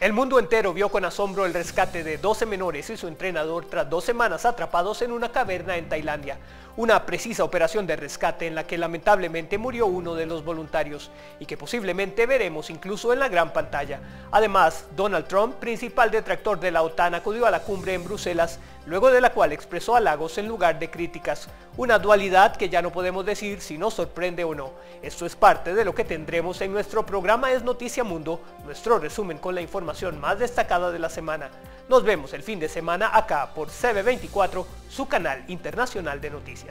El mundo entero vio con asombro el rescate de 12 menores y su entrenador tras 2 semanas atrapados en una caverna en Tailandia. Una precisa operación de rescate en la que lamentablemente murió uno de los voluntarios y que posiblemente veremos incluso en la gran pantalla. Además, Donald Trump, principal detractor de la OTAN, acudió a la cumbre en Bruselas, luego de la cual expresó halagos en lugar de críticas. Una dualidad que ya no podemos decir si nos sorprende o no. Esto es parte de lo que tendremos en nuestro programa Es Noticia Mundo, nuestro resumen con la información más destacada de la semana. Nos vemos el fin de semana acá por CB24, su canal internacional de noticias.